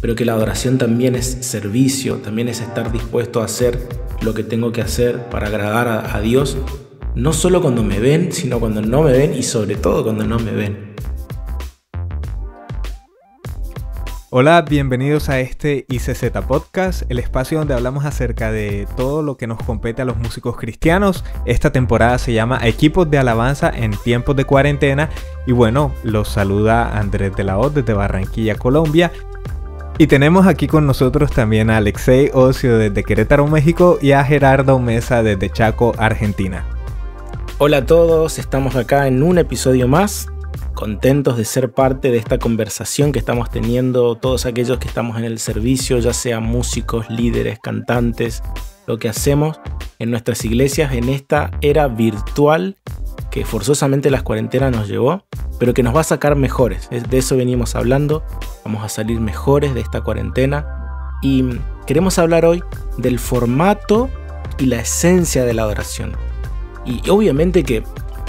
pero que la adoración también es servicio, también es estar dispuesto a hacer lo que tengo que hacer para agradar a Dios, no solo cuando me ven, sino cuando no me ven y sobre todo cuando no me ven. Hola, bienvenidos a este ICZ Podcast, el espacio donde hablamos acerca de todo lo que nos compete a los músicos cristianos. Esta temporada se llama Equipos de Alabanza en Tiempos de Cuarentena y bueno, los saluda Andrés de la O desde Barranquilla, Colombia. Y tenemos aquí con nosotros también a Alexey Osio desde Querétaro, México, y a Gerardo Mesa desde Chaco, Argentina. Hola a todos, estamos acá en un episodio más, contentos de ser parte de esta conversación que estamos teniendo todos aquellos que estamos en el servicio, ya sean músicos, líderes, cantantes, lo que hacemos en nuestras iglesias en esta era virtual que forzosamente las cuarentenas nos llevó, pero que nos va a sacar mejores. De eso venimos hablando, vamos a salir mejores de esta cuarentena y queremos hablar hoy del formato y la esencia de la adoración. Y obviamente que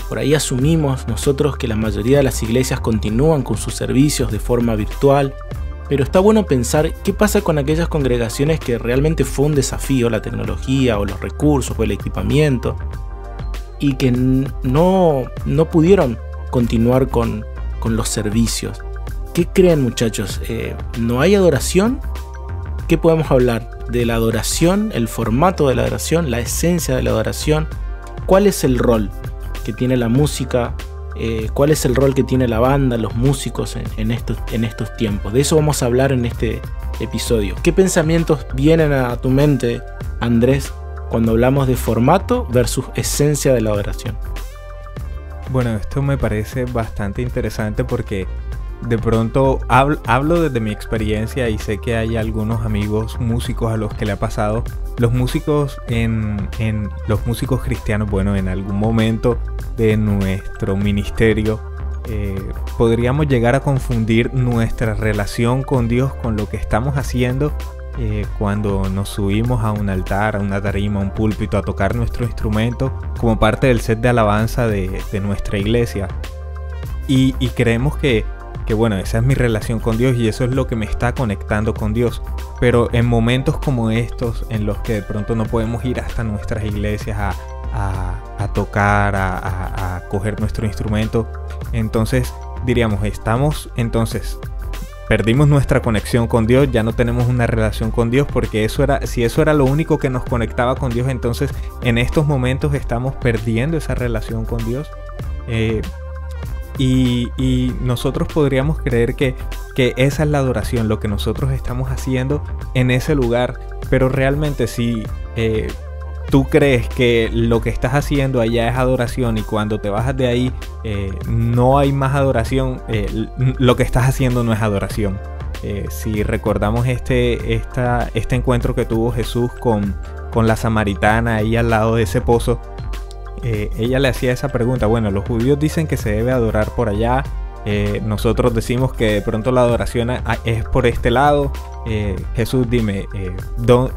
por ahí asumimos nosotros que la mayoría de las iglesias continúan con sus servicios de forma virtual, pero está bueno pensar qué pasa con aquellas congregaciones que realmente fue un desafío la tecnología o los recursos o el equipamiento y que no pudieron continuar con los servicios. ¿Qué creen, muchachos? ¿No hay adoración? ¿Qué podemos hablar de la adoración, el formato de la adoración, la esencia de la adoración? ¿Cuál es el rol que tiene la música? ¿Cuál es el rol que tiene la banda, los músicos en estos tiempos? De eso vamos a hablar en este episodio. ¿Qué pensamientos vienen a tu mente, Andrés, cuando hablamos de formato versus esencia de la adoración? Bueno, esto me parece bastante interesante porque de pronto hablo desde mi experiencia y sé que hay algunos amigos músicos a los que le ha pasado. Los músicos los músicos cristianos, bueno, en algún momento de nuestro ministerio podríamos llegar a confundir nuestra relación con Dios con lo que estamos haciendo cuando nos subimos a un altar, a una tarima, a un púlpito a tocar nuestro instrumento como parte del set de alabanza de nuestra iglesia y creemos que bueno, esa es mi relación con Dios y eso es lo que me está conectando con Dios. Pero en momentos como estos, en los que de pronto no podemos ir hasta nuestras iglesias a tocar, a coger nuestro instrumento, entonces diríamos, perdimos nuestra conexión con Dios, ya no tenemos una relación con Dios, porque si eso era lo único que nos conectaba con Dios, entonces en estos momentos estamos perdiendo esa relación con Dios. Y nosotros podríamos creer que esa es la adoración, lo que nosotros estamos haciendo en ese lugar. Pero realmente si tú crees que lo que estás haciendo allá es adoración y cuando te bajas de ahí no hay más adoración, lo que estás haciendo no es adoración. Si recordamos este encuentro que tuvo Jesús con la samaritana ahí al lado de ese pozo, ella le hacía esa pregunta: bueno, los judíos dicen que se debe adorar por allá, nosotros decimos que de pronto la adoración es por este lado. Jesús, dime,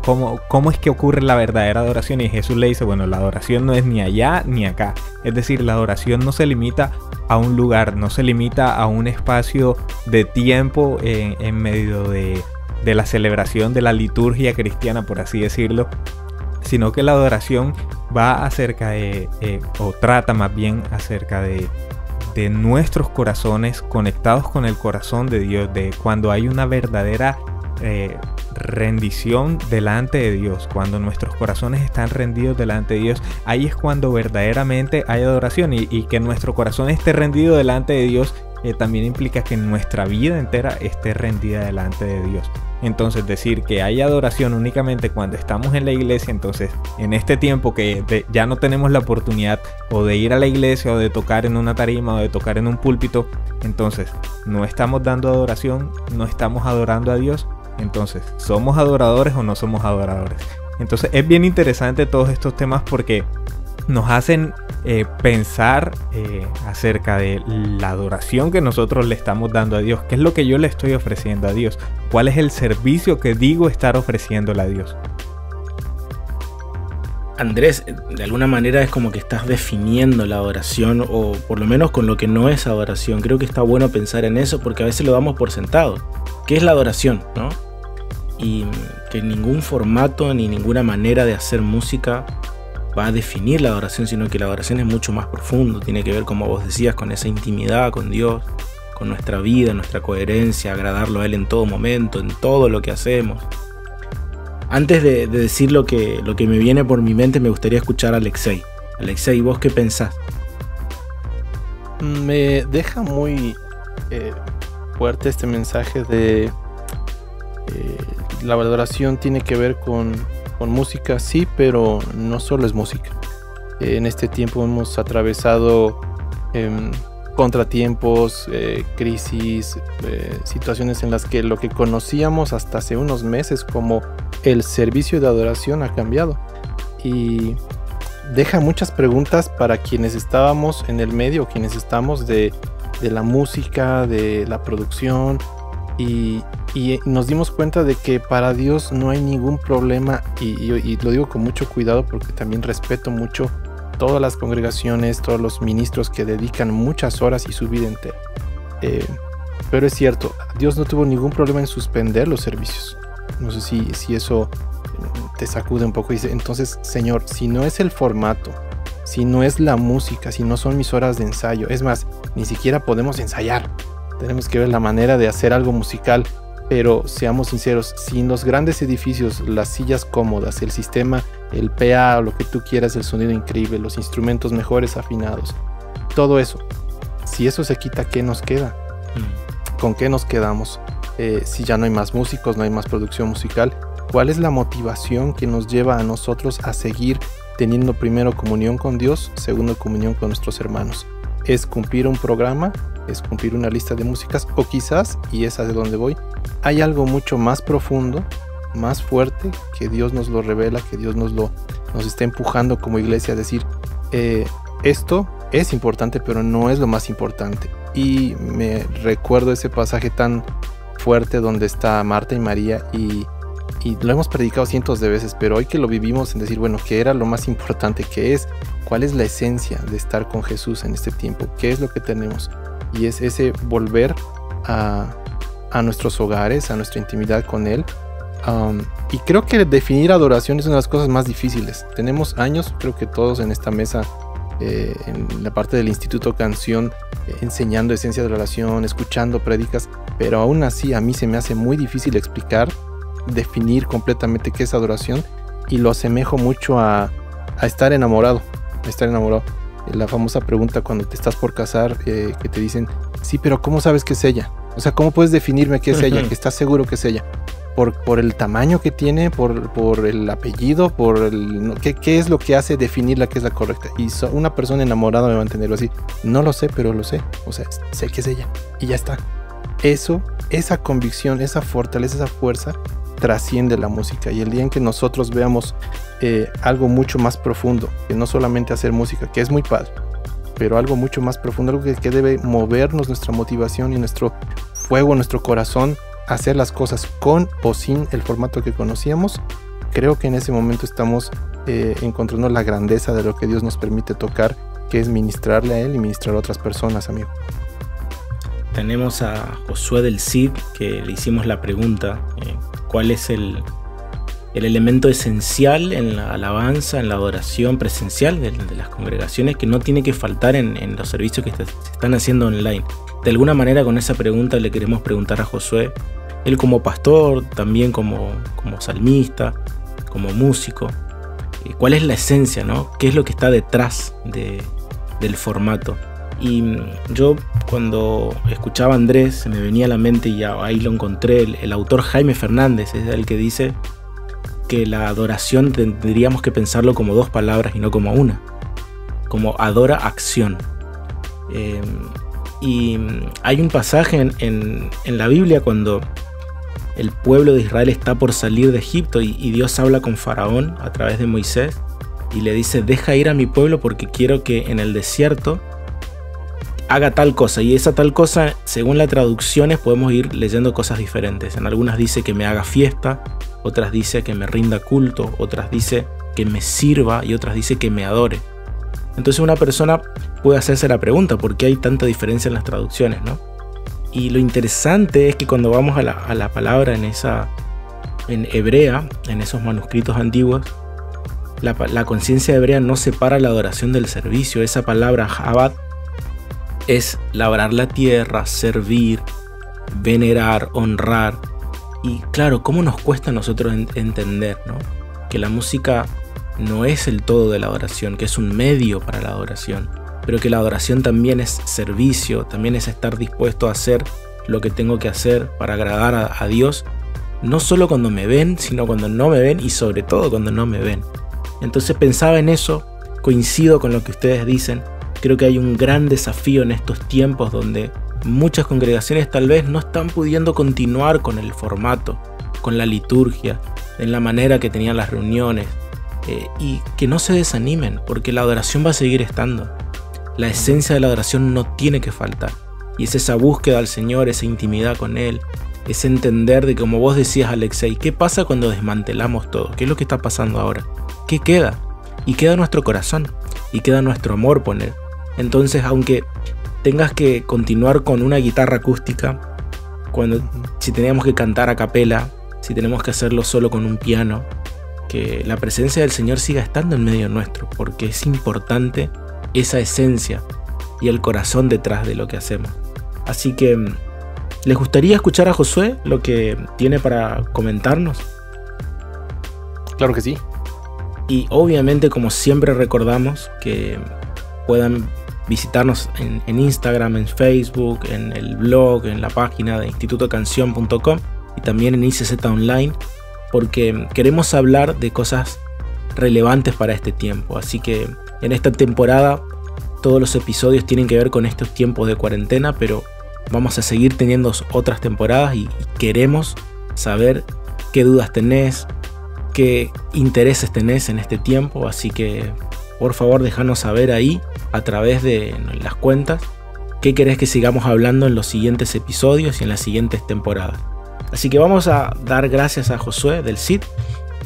¿cómo es que ocurre la verdadera adoración? Y Jesús le dice: bueno, la adoración no es ni allá ni acá, es decir, la adoración no se limita a un lugar, no se limita a un espacio de tiempo en medio de la celebración de la liturgia cristiana, por así decirlo, sino que la adoración va acerca de, o trata más bien acerca de nuestros corazones conectados con el corazón de Dios, de cuando hay una verdadera rendición delante de Dios, cuando nuestros corazones están rendidos delante de Dios, ahí es cuando verdaderamente hay adoración. Y que nuestro corazón esté rendido delante de Dios también implica que nuestra vida entera esté rendida delante de Dios. Entonces decir que hay adoración únicamente cuando estamos en la iglesia, entonces en este tiempo que ya no tenemos la oportunidad o de ir a la iglesia o de tocar en una tarima o de tocar en un púlpito, entonces no estamos dando adoración, no estamos adorando a Dios, entonces ¿somos adoradores o no somos adoradores? Entonces es bien interesante todos estos temas porque nos hacen pensar acerca de la adoración que nosotros le estamos dando a Dios. ¿Qué es lo que yo le estoy ofreciendo a Dios? ¿Cuál es el servicio que digo estar ofreciéndole a Dios? Andrés, de alguna manera es como que estás definiendo la adoración, o por lo menos con lo que no es adoración. Creo que está bueno pensar en eso porque a veces lo damos por sentado. que es la adoración, ¿no? Y que ningún formato ni ninguna manera de hacer música va a definir la adoración, sino que la adoración es mucho más profundo, tiene que ver, como vos decías, con esa intimidad con Dios, con nuestra vida, nuestra coherencia, agradarlo a Él en todo momento, en todo lo que hacemos. Antes de decir lo que me viene por mi mente, me gustaría escuchar a Alexey. Alexey, ¿vos qué pensás? Me deja muy fuerte este mensaje de la adoración tiene que ver con música, sí, pero no solo es música. En este tiempo hemos atravesado contratiempos, crisis, situaciones en las que lo que conocíamos hasta hace unos meses como el servicio de adoración ha cambiado y deja muchas preguntas para quienes estábamos en el medio, quienes estamos de la música, de la producción, y nos dimos cuenta de que para Dios no hay ningún problema, y lo digo con mucho cuidado porque también respeto mucho todas las congregaciones, todos los ministros que dedican muchas horas y su vida entera, pero es cierto, Dios no tuvo ningún problema en suspender los servicios. No sé si eso te sacude un poco y dice, entonces, Señor, si no es el formato, si no es la música, si no son mis horas de ensayo, es más, ni siquiera podemos ensayar, tenemos que ver la manera de hacer algo musical. Pero seamos sinceros, sin los grandes edificios, las sillas cómodas, el sistema, el PA, lo que tú quieras, el sonido increíble, los instrumentos mejores afinados, todo eso, si eso se quita, ¿qué nos queda? ¿Con qué nos quedamos? Si ya no hay más músicos, no hay más producción musical, ¿cuál es la motivación que nos lleva a nosotros a seguir teniendo primero comunión con Dios, segundo comunión con nuestros hermanos? ¿Es cumplir un programa? ¿Es cumplir una lista de músicas? O quizás, y esa es de donde voy, hay algo mucho más profundo, más fuerte, que Dios nos lo revela, que Dios nos está empujando como iglesia a decir, esto es importante, pero no es lo más importante. Y me recuerdo ese pasaje tan fuerte donde está Marta y María, y lo hemos predicado cientos de veces, pero hoy que lo vivimos en decir, bueno, ¿qué era lo más importante? ¿Qué es? ¿Cuál es la esencia de estar con Jesús en este tiempo? ¿Qué es lo que tenemos? Y es ese volver a nuestros hogares, a nuestra intimidad con Él. Y creo que definir adoración es una de las cosas más difíciles. Tenemos años, creo que todos en esta mesa, en la parte del Instituto CanZion, enseñando esencia de la oración, escuchando prédicas, pero aún así a mí se me hace muy difícil explicar, definir completamente qué es adoración, y lo asemejo mucho a estar enamorado, a estar enamorado. La famosa pregunta cuando te estás por casar, que te dicen, sí, pero ¿cómo sabes que es ella? O sea, ¿cómo puedes definirme que es ella? Que estás seguro que es ella. Por el tamaño que tiene, por el apellido, ¿qué es lo que hace definirla que es la correcta? Y una persona enamorada me va a entenderlo así. No lo sé, pero lo sé. O sea, sé que es ella. Y ya está. Eso, esa convicción, esa fortaleza, esa fuerza, trasciende la música. Y el día en que nosotros veamos algo mucho más profundo, que no solamente hacer música, que es muy padre, pero algo mucho más profundo, algo que debe movernos nuestra motivación y nuestro fuego, nuestro corazón, hacer las cosas con o sin el formato que conocíamos, creo que en ese momento estamos encontrando la grandeza de lo que Dios nos permite tocar, que es ministrarle a Él y ministrar a otras personas, amigo. Tenemos a Josué del Cid, que le hicimos la pregunta, ¿cuál es el elemento esencial en la alabanza, en la adoración presencial de las congregaciones que no tiene que faltar en los servicios que se están haciendo online? De alguna manera, con esa pregunta le queremos preguntar a Josué, él como pastor, también como salmista, como músico, ¿cuál es la esencia, no? ¿Qué es lo que está detrás del formato? Y yo, cuando escuchaba a Andrés, se me venía a la mente, y ahí lo encontré, el autor Jaime Fernández es el que dice que la adoración tendríamos que pensarlo como dos palabras y no como una, como adora-acción. Y hay un pasaje en la Biblia cuando el pueblo de Israel está por salir de Egipto y Dios habla con Faraón a través de Moisés y le dice, deja ir a mi pueblo porque quiero que en el desierto haga tal cosa, y esa tal cosa, según las traducciones, podemos ir leyendo cosas diferentes. En algunas dice que me haga fiesta, otras dice que me rinda culto, otras dice que me sirva y otras dice que me adore. Entonces una persona puede hacerse la pregunta, ¿por qué hay tanta diferencia en las traducciones, no? Y lo interesante es que cuando vamos a la palabra en hebrea, en esos manuscritos antiguos, la conciencia hebrea no separa la adoración del servicio. Esa palabra Jabad es labrar la tierra, servir, venerar, honrar. Y claro, ¿cómo nos cuesta a nosotros entender, ¿no?, que la música no es el todo de la adoración, que es un medio para la adoración, pero que la adoración también es servicio, también es estar dispuesto a hacer lo que tengo que hacer para agradar a Dios, no solo cuando me ven, sino cuando no me ven y sobre todo cuando no me ven? Entonces pensaba en eso, coincido con lo que ustedes dicen, creo que hay un gran desafío en estos tiempos donde muchas congregaciones tal vez no están pudiendo continuar con el formato, con la liturgia, en la manera que tenían las reuniones, y que no se desanimen, porque la adoración va a seguir estando. La esencia de la adoración no tiene que faltar, y es esa búsqueda al Señor, esa intimidad con Él, es entender de, como vos decías, Alexey, ¿qué pasa cuando desmantelamos todo? ¿Qué es lo que está pasando ahora? ¿Qué queda? Y queda nuestro corazón, y queda nuestro amor por Él. Entonces, aunque tengas que continuar con una guitarra acústica, si teníamos que cantar a capela, si tenemos que hacerlo solo con un piano, que la presencia del Señor siga estando en medio nuestro, porque es importante esa esencia y el corazón detrás de lo que hacemos. Así que, ¿les gustaría escuchar a Josué lo que tiene para comentarnos? Claro que sí. Y obviamente, como siempre, recordamos que puedan visitarnos en Instagram, en Facebook, en el blog, en la página de institutocanzion.com y también en ICZ Online, porque queremos hablar de cosas relevantes para este tiempo. Así que en esta temporada todos los episodios tienen que ver con estos tiempos de cuarentena, pero vamos a seguir teniendo otras temporadas y queremos saber qué dudas tenés, qué intereses tenés en este tiempo. Así que por favor déjanos saber ahí a través de las cuentas qué querés que sigamos hablando en los siguientes episodios y en las siguientes temporadas. Así que vamos a dar gracias a Josué del Cid,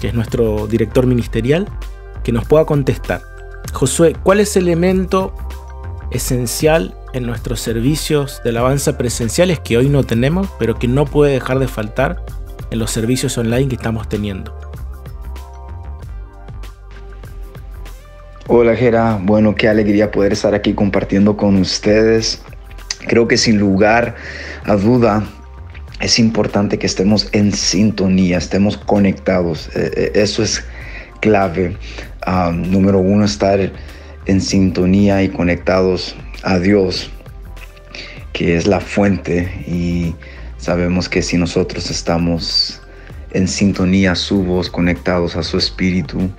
que es nuestro director ministerial, que nos pueda contestar. Josué, ¿cuál es el elemento esencial en nuestros servicios de alabanza presenciales que hoy no tenemos, pero que no puede dejar de faltar en los servicios online que estamos teniendo? Hola Gera, bueno, qué alegría poder estar aquí compartiendo con ustedes. Creo que sin lugar a duda es importante que estemos en sintonía, estemos conectados. Eso es clave. Número uno, estar en sintonía y conectados a Dios, que es la fuente, y sabemos que si nosotros estamos en sintonía a su voz, conectados a su espíritu,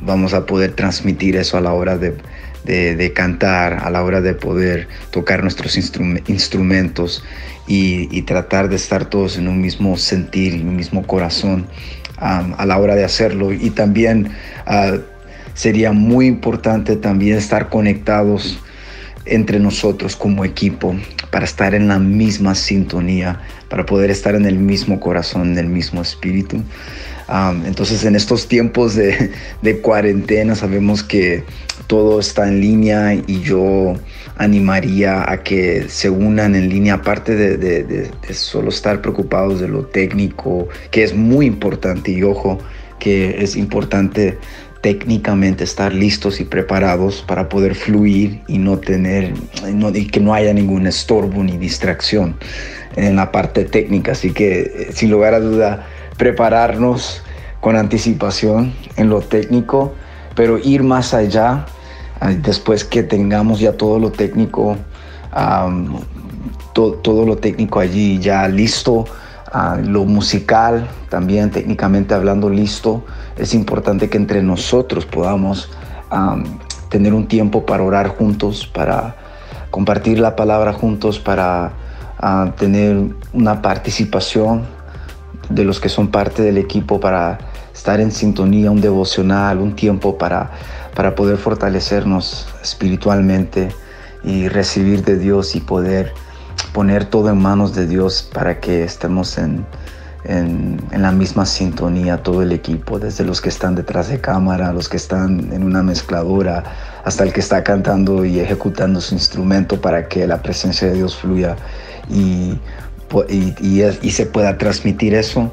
vamos a poder transmitir eso a la hora de cantar, a la hora de poder tocar nuestros instrumentos y tratar de estar todos en un mismo sentir, en un mismo corazón a la hora de hacerlo. Y también sería muy importante también estar conectados entre nosotros como equipo para estar en la misma sintonía, para poder estar en el mismo corazón, en el mismo espíritu. Entonces en estos tiempos de cuarentena sabemos que todo está en línea, y yo animaría a que se unan en línea, aparte de solo estar preocupados de lo técnico, que es muy importante, y ojo, que es importante técnicamente estar listos y preparados para poder fluir y y que no haya ningún estorbo ni distracción en la parte técnica. Así que sin lugar a duda prepararnos con anticipación en lo técnico, pero ir más allá después que tengamos ya todo lo técnico, todo lo técnico allí ya listo. Lo musical, también técnicamente hablando, listo. Es importante que entre nosotros podamos tener un tiempo para orar juntos, para compartir la palabra juntos, para tener una participación de los que son parte del equipo, para estar en sintonía, un devocional, un tiempo para poder fortalecernos espiritualmente y recibir de Dios y poder poner todo en manos de Dios para que estemos en la misma sintonía todo el equipo, desde los que están detrás de cámara, los que están en una mezcladora, hasta el que está cantando y ejecutando su instrumento para que la presencia de Dios fluya y se pueda transmitir eso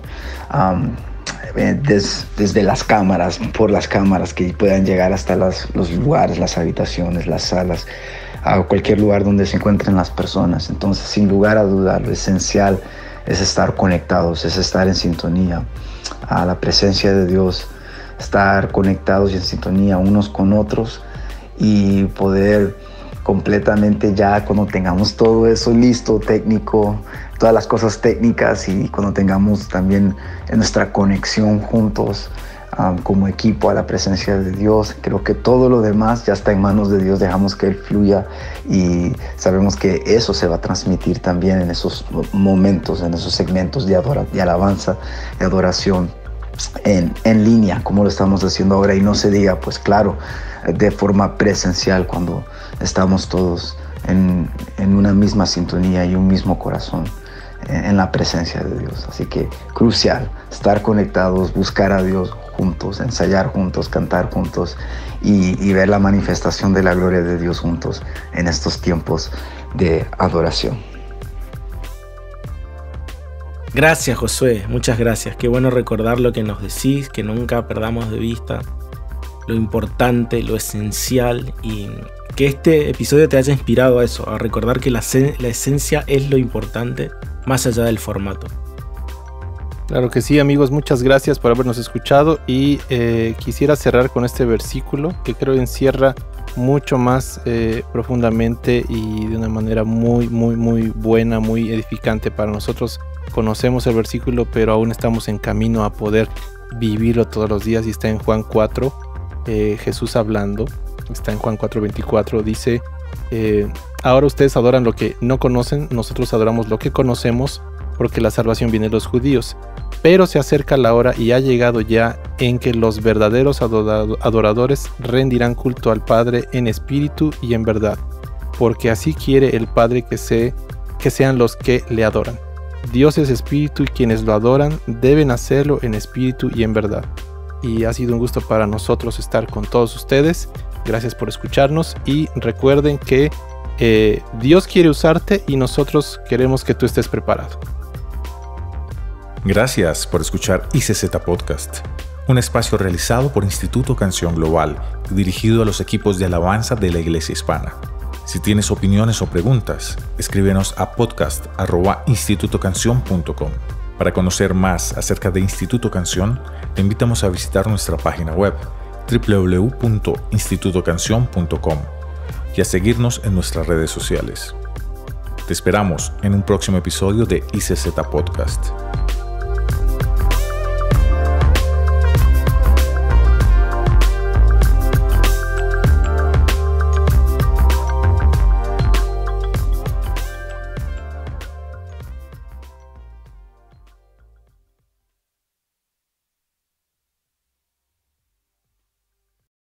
desde las cámaras, por las cámaras, que puedan llegar hasta los lugares, las habitaciones, las salas, a cualquier lugar donde se encuentren las personas. Entonces, sin lugar a dudar, lo esencial es estar conectados, es estar en sintonía a la presencia de Dios, estar conectados y en sintonía unos con otros, y poder completamente, ya cuando tengamos todo eso listo, técnico, todas las cosas técnicas, y cuando tengamos también nuestra conexión juntos como equipo a la presencia de Dios, creo que todo lo demás ya está en manos de Dios. Dejamos que Él fluya y sabemos que eso se va a transmitir también en esos momentos, en esos segmentos de alabanza, de adoración en línea, como lo estamos haciendo ahora. Y no se diga, pues claro, de forma presencial, cuando estamos todos en una misma sintonía y un mismo corazón en la presencia de Dios. Así que crucial, estar conectados, buscar a Dios juntos, ensayar juntos, cantar juntos y ver la manifestación de la gloria de Dios juntos en estos tiempos de adoración. Gracias, Josué, muchas gracias. Qué bueno recordar lo que nos decís, que nunca perdamos de vista lo importante, lo esencial, y que este episodio te haya inspirado a eso, a recordar que la esencia es lo importante, más allá del formato. Claro que sí, amigos, muchas gracias por habernos escuchado, y quisiera cerrar con este versículo que creo encierra mucho más profundamente y de una manera muy, muy, muy buena, muy edificante para nosotros. Conocemos el versículo, pero aún estamos en camino a poder vivirlo todos los días, y está en Juan 4, Jesús hablando. Está en Juan 4:24, dice: ahora ustedes adoran lo que no conocen, nosotros adoramos lo que conocemos, porque la salvación viene de los judíos. Pero se acerca la hora, y ha llegado ya, en que los verdaderos adoradores rendirán culto al Padre en espíritu y en verdad, porque así quiere el Padre que sean los que le adoran. Dios es espíritu, y quienes lo adoran deben hacerlo en espíritu y en verdad. Y ha sido un gusto para nosotros estar con todos ustedes. Gracias por escucharnos, y recuerden que Dios quiere usarte, y nosotros queremos que tú estés preparado. Gracias por escuchar ICZ Podcast, un espacio realizado por Instituto CanZion Global, dirigido a los equipos de alabanza de la Iglesia Hispana. Si tienes opiniones o preguntas, escríbenos a podcast@institutocanzion.com. Para conocer más acerca de Instituto CanZion, te invitamos a visitar nuestra página web www.institutocanzion.com y a seguirnos en nuestras redes sociales. Te esperamos en un próximo episodio de ICZ Podcast.